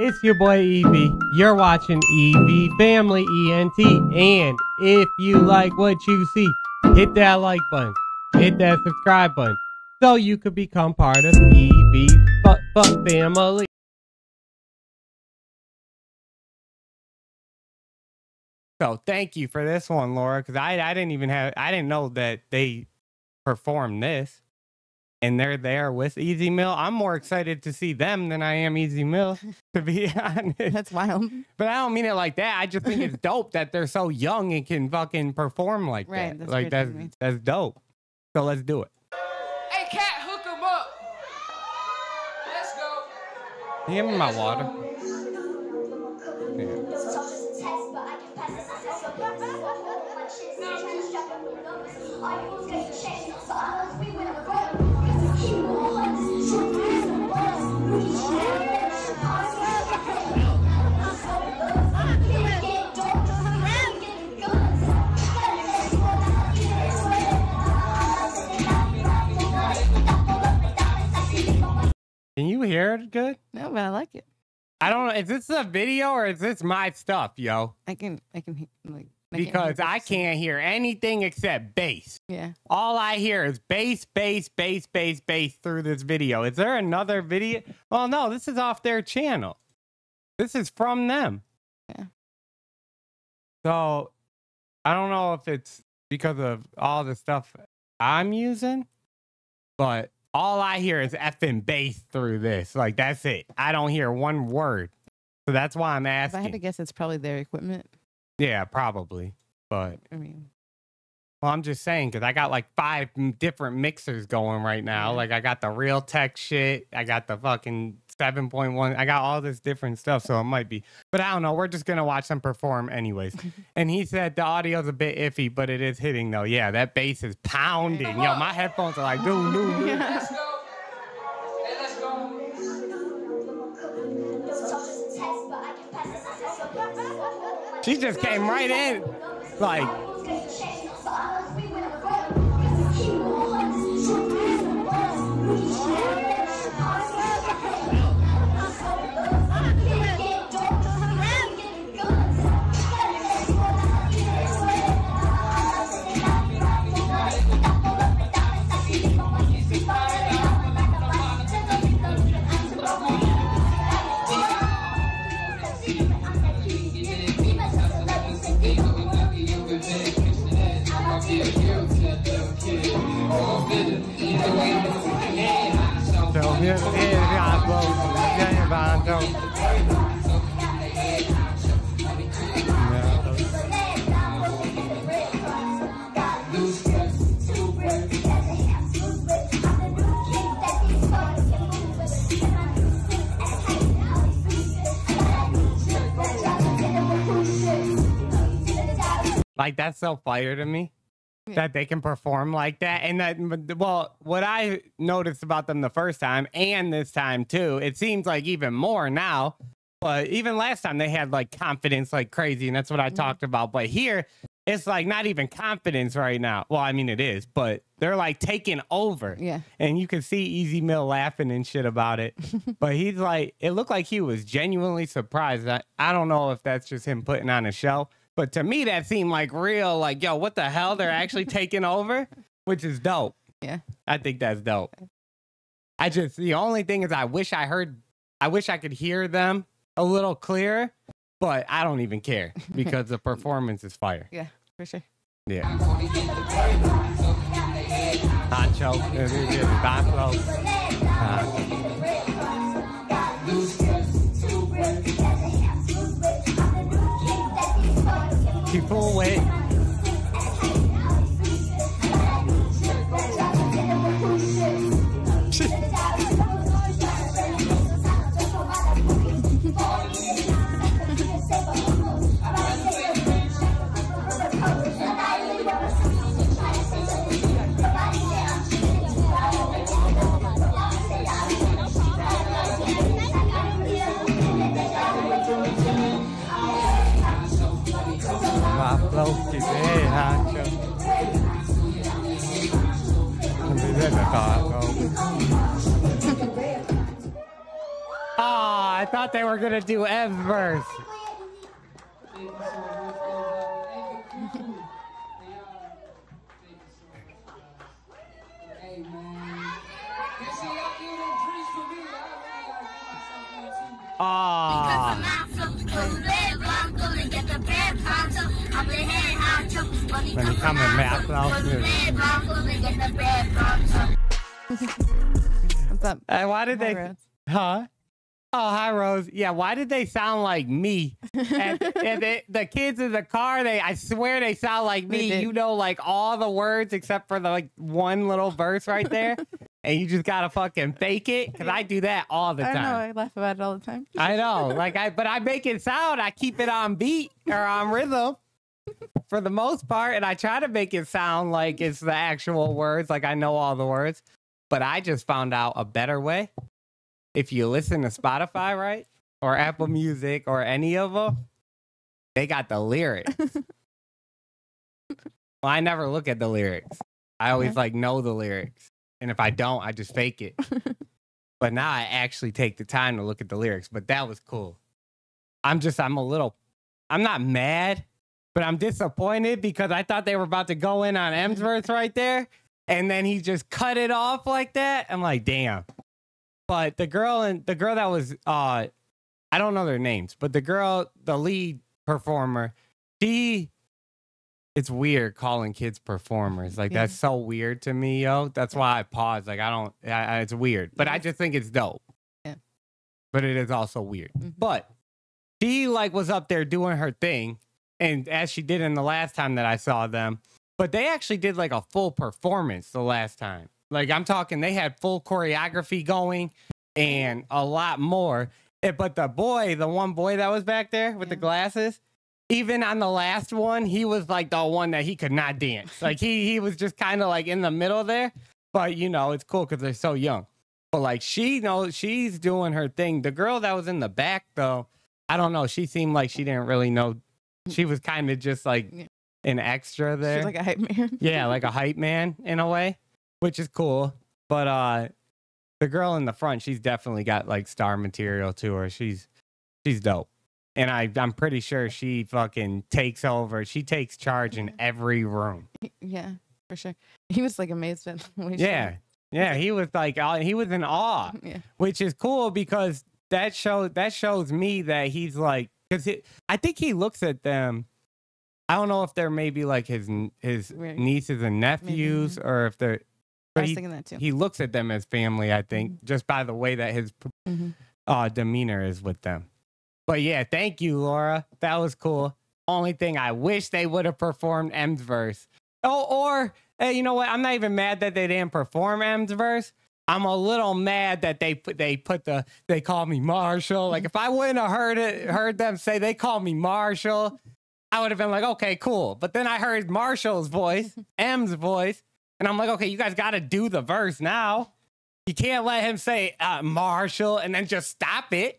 It's your boy Ev. You're watching Ev Family ENT. And if you like what you see, hit that like button. Hit that subscribe button. So you could become part of Ev Family. So thank you for this one, Laura, because I didn't know that they performed this, and they're there with Ez Mil. I'm more excited to see them than I am Ez Mil, to be honest. That's wild. But I don't mean it like that. I just think it's dope that they're so young and can fucking perform like that. That's like that's dope. So let's do it. Hey, cat, hook him up. Let's go. Give me my water. Yeah. Can you hear it good? No, but I like it. I don't know. Is this a video or is this my stuff, yo? I can like. Because I can't hear anything except bass. Yeah. All I hear is bass, bass, bass, bass, bass through this video. Is there another video? Well, no, this is off their channel. This is from them. Yeah. So I don't know if it's because of all the stuff I'm using, but all I hear is effing bass through this. Like, that's it. I don't hear one word. So that's why I'm asking. If I had to guess, it's probably their equipment. Yeah, probably. But I mean, well, I'm just saying because I got like 5 different mixers going right now. Yeah. Like I got the Realtek shit, I got the fucking 7.1, I got all this different stuff. So it might be, but I don't know. We're just gonna watch them perform anyways. And he said the audio's a bit iffy, but it is hitting though. Yeah, that bass is pounding. Hey, yo, my headphones are like doo doo. Let's go. Hey, let's go. She just came right in, like. Like, that's so fire to me. Yeah. That they can perform like that. And that, well, what I noticed about them the first time and this time too, it seems like even more now, but even last time they had like confidence like crazy. And that's what I talked about. But here it's like not even confidence right now. Well, I mean, it is, but they're like taking over. Yeah. And you can see Ez Mil laughing and shit about it. But he's like, it looked like he was genuinely surprised. I don't know if that's just him putting on a show. But to me, that seemed like real, like, yo, what the hell? They're actually taking over, which is dope. Yeah, I think that's dope. I just, the only thing is I wish I could hear them a little clearer, but I don't even care because the performance is fire. Yeah, for sure. Yeah. Hot choke. People wait. I thought they were gonna do Ev verse. When you come in, what's up? Why did they? Rose. Huh? Oh, hi, Rose. Yeah, why did they sound like me? And the kids in the car, I swear they sound like me. You know, like all the words except for the like one little verse right there. And you just gotta fucking fake it, because I do that all the time. I know, I laugh about it all the time. I know, like but I make it sound, I keep it on beat or on rhythm for the most part, and I try to make it sound like it's the actual words, like I know all the words. But I just found out a better way. If you listen to Spotify, right, or Apple Music, or any of them, they got the lyrics. Well, I never look at the lyrics. I always like know the lyrics. And if I don't, I just fake it. But now I actually take the time to look at the lyrics. But that was cool. I'm not mad, but I'm disappointed because I thought they were about to go in on Emsworth right there. And then he just cut it off like that. I'm like, damn. But the girl that was, I don't know their names, but the girl, the lead performer, it's weird calling kids performers. Like, that's so weird to me, yo. That's why I pause. Like, it's weird. But I just think it's dope. Yeah. But it is also weird. Mm-hmm. But she, like, was up there doing her thing. And as she did in the last time that I saw them. But they actually did, like, a full performance the last time. Like, I'm talking, they had full choreography going and a lot more. But the one boy that was back there with the glasses, even on the last one, he was like the one that he could not dance. Like he was just kind of like in the middle there. But you know, it's cool because they're so young. But like she knows she's doing her thing. The girl that was in the back though, I don't know. She seemed like she didn't really know. She was kind of just like an extra there. She's like a hype man. Yeah, like a hype man in a way, which is cool. But the girl in the front, she's definitely got like star material to her. She's dope. And I'm pretty sure she fucking takes over. She takes charge in every room. Yeah, for sure. He was like amazed at the way she did. Yeah, he was like, he was in awe, which is cool because that shows me that he's like, because I think he looks at them. I don't know if they're maybe like his nieces and nephews or if they're. But I was thinking that too. He looks at them as family, I think, just by the way that his demeanor is with them. But yeah, thank you, Laura. That was cool. Only thing I wish they would have performed M's verse. Oh, or hey, you know what? I'm not even mad that they didn't perform M's verse. I'm a little mad that they call me Marshall. Like if I wouldn't have heard them say they call me Marshall, I would have been like, okay, cool. But then I heard Marshall's voice, M's voice, and I'm like, okay, you guys got to do the verse now. You can't let him say Marshall and then just stop it.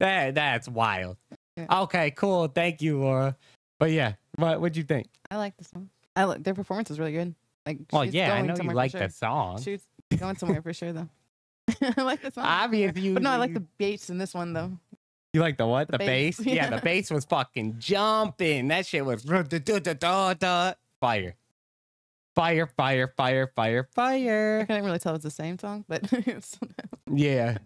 That's wild. Yeah. Okay, cool. Thank you, Laura. But yeah, what'd you think? I like this song. Their performance is really good. Like, well, yeah, I know you like that song. She's going somewhere for sure, though. I like the song. Obviously, but no, I like the bass in this one, though. You like the what? The bass? Yeah. The bass was fucking jumping. That shit was fire. Fire. I couldn't really tell it's the same song, but yeah.